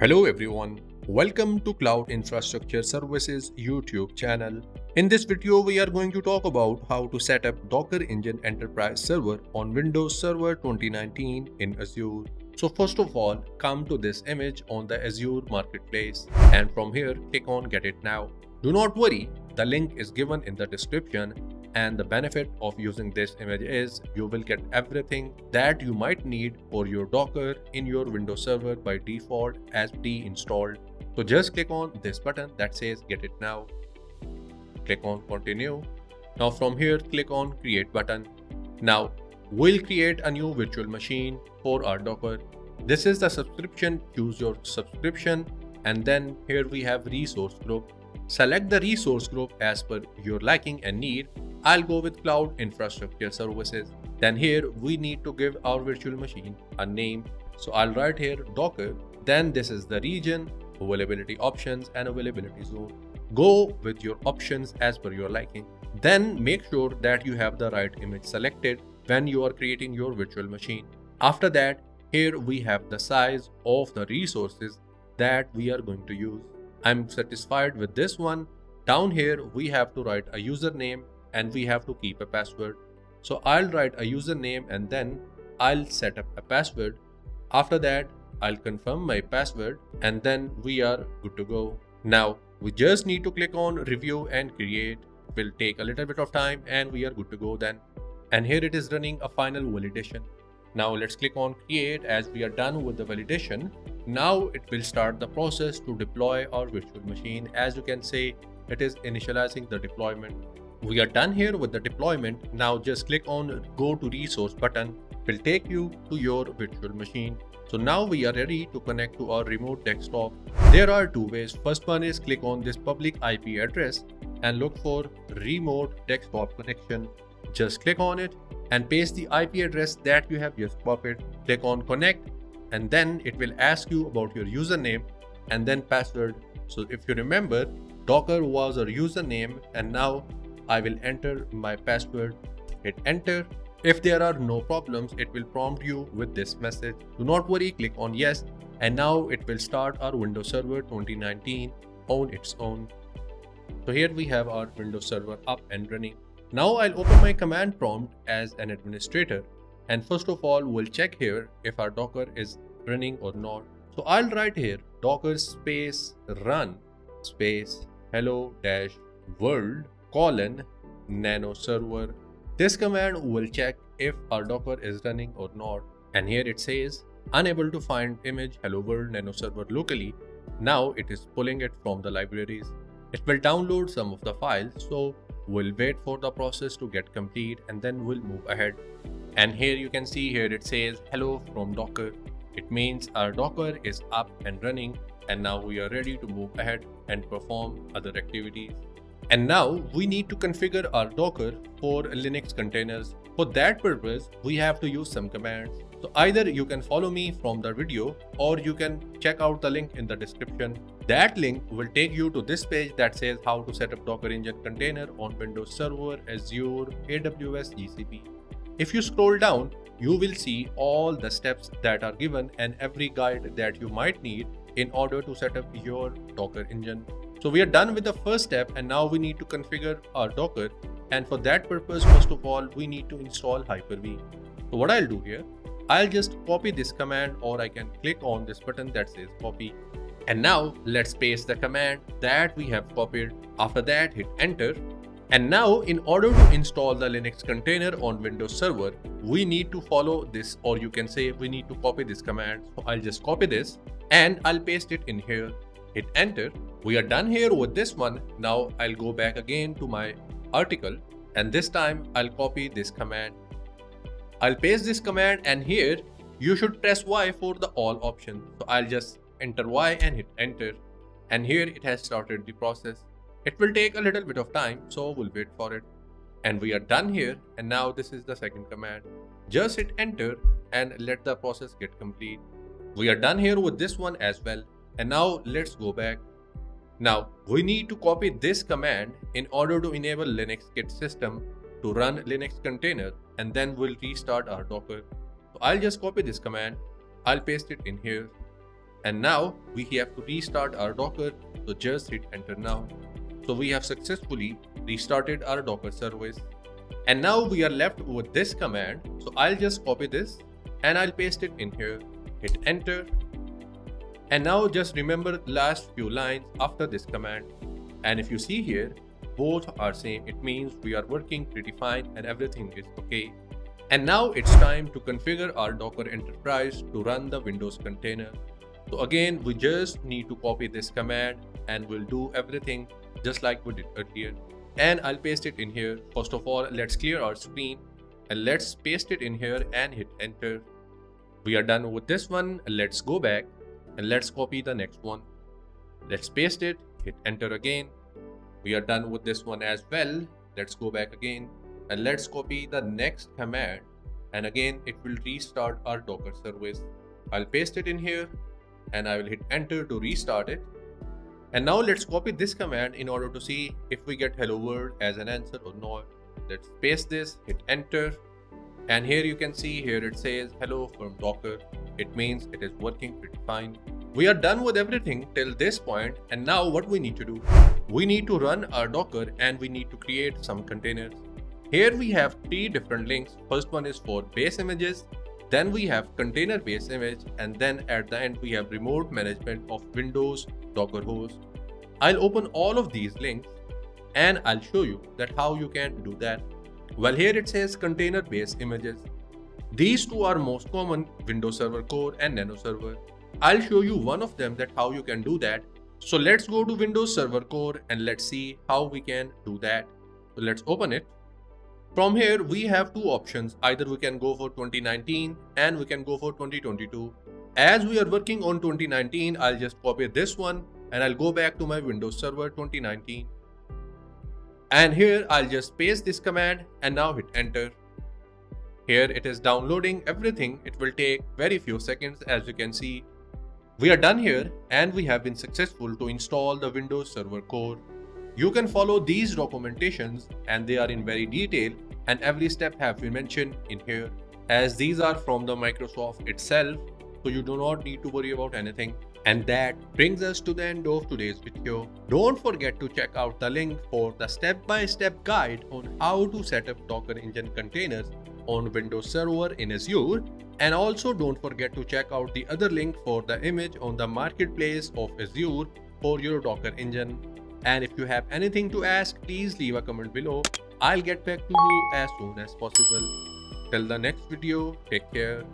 Hello everyone, welcome to Cloud Infrastructure Services YouTube channel. In this video, we are going to talk about how to set up Docker Engine Enterprise server on Windows Server 2019 in Azure. So first of all, come to this image on the Azure marketplace and from here click on Get It Now. Do not worry, the link is given in the description. And the benefit of using this image is you will get everything that you might need for your Docker in your Windows Server by default as pre-installed. So just click on this button that says Get It Now. Click on Continue. Now from here, click on Create button. Now we'll create a new virtual machine for our Docker. This is the subscription, choose your subscription. And then here we have resource group. Select the resource group as per your liking and need. I'll go with Cloud Infrastructure Services. Then here we need to give our virtual machine a name. So I'll write here Docker. Then this is the region, availability options and availability zone. Go with your options as per your liking. Then make sure that you have the right image selected when you are creating your virtual machine. After that, here we have the size of the resources that we are going to use. I'm satisfied with this one. Down here, we have to write a username and we have to keep a password. So I'll write a username and then I'll set up a password. After that, I'll confirm my password and then we are good to go. Now we just need to click on Review and Create. It will take a little bit of time and we are good to go then. And here it is running a final validation. Now let's click on Create as we are done with the validation. Now it will start the process to deploy our virtual machine. As you can see, it is initializing the deployment. We are done here with the deployment. Now just click on Go to Resource button. It will take you to your virtual machine. So now we are ready to connect to our remote desktop. There are two ways. First one is click on this public IP address and look for remote desktop connection. Just click on it and paste the IP address that you have just copied. Click on Connect. And then it will ask you about your username and then password. So if you remember, Docker was our username and now I will enter my password. Hit enter. If there are no problems, it will prompt you with this message. Do not worry, click on yes. And now it will start our Windows Server 2019 on its own. So here we have our Windows Server up and running. Now I'll open my command prompt as an administrator. And first of all, we'll check here if our Docker is running or not. So I'll write here Docker space run space hello-world:"nano server". This command will check if our Docker is running or not. And here it says unable to find image hello world nano server locally. Now it is pulling it from the libraries. It will download some of the files. So we'll wait for the process to get complete and then we'll move ahead. And here you can see here it says hello from Docker. It means our Docker is up and running and now we are ready to move ahead and perform other activities. And now we need to configure our Docker for Linux containers. For that purpose, we have to use some commands. So either you can follow me from the video or you can check out the link in the description. That link will take you to this page that says how to set up Docker Engine container on Windows Server, Azure, AWS, GCP. If you scroll down, you will see all the steps that are given and every guide that you might need in order to set up your Docker Engine. So we are done with the first step and now we need to configure our Docker. And for that purpose, first of all, we need to install Hyper-V. So what I'll do here, I'll just copy this command or I can click on this button that says copy. And now let's paste the command that we have copied. After that, hit enter. And now in order to install the Linux container on Windows Server, we need to follow this, or you can say we need to copy this command. So I'll just copy this and I'll paste it in here. Hit enter. We are done here with this one. Now I'll go back again to my article and this time I'll copy this command. I'll paste this command and here you should press Y for the all option. So I'll just enter Y and hit enter. And here it has started the process. It will take a little bit of time, so we'll wait for it. And we are done here. And now this is the second command. Just hit enter and let the process get complete. We are done here with this one as well. And now let's go back. Now we need to copy this command in order to enable LinuxKit system. to run Linux container, and then we'll restart our Docker. So I'll just copy this command, I'll paste it in here, and now we have to restart our Docker, so just hit enter now. So we have successfully restarted our Docker service. And now we are left with this command, so I'll just copy this and I'll paste it in here, hit enter. And now just remember last few lines after this command. And if you see here, both are same. It means we are working pretty fine and everything is okay. And now it's time to configure our Docker Enterprise to run the Windows container. So again, we just need to copy this command and we'll do everything just like we did earlier. And I'll paste it in here. First of all, let's clear our screen and let's paste it in here and hit enter. We are done with this one. Let's go back and let's copy the next one. Let's paste it, hit enter again. We are done with this one as well. Let's go back again and let's copy the next command. And again, it will restart our Docker service. I'll paste it in here and I will hit enter to restart it. And now let's copy this command in order to see if we get hello world as an answer or not. Let's paste this, hit enter. And here you can see here it says hello from Docker. It means it is working pretty fine. We are done with everything till this point. And now what we need to do, we need to run our Docker and we need to create some containers. Here we have three different links. First one is for base images. Then we have container based image, and then at the end we have remote management of Windows Docker host. I'll open all of these links and I'll show you that how you can do that. Well, here it says container based images. These two are most common, Windows Server Core and Nano Server. I'll show you one of them that how you can do that. So let's go to Windows Server Core and let's see how we can do that. So let's open it. From here, we have two options. Either we can go for 2019 and we can go for 2022. As we are working on 2019, I'll just copy this one and I'll go back to my Windows Server 2019. And here I'll just paste this command and now hit enter. Here it is downloading everything. It will take very few seconds as you can see. We are done here and we have been successful to install the Windows Server Core. You can follow these documentations and they are in very detail and every step have been mentioned in here, as these are from the Microsoft itself, so you do not need to worry about anything. And that brings us to the end of today's video. Don't forget to check out the link for the step-by-step guide on how to set up Docker Engine containers on Windows Server in Azure. And also don't forget to check out the other link for the image on the marketplace of Azure for your Docker Engine. And if you have anything to ask, please leave a comment below. I'll get back to you as soon as possible. Till the next video, take care.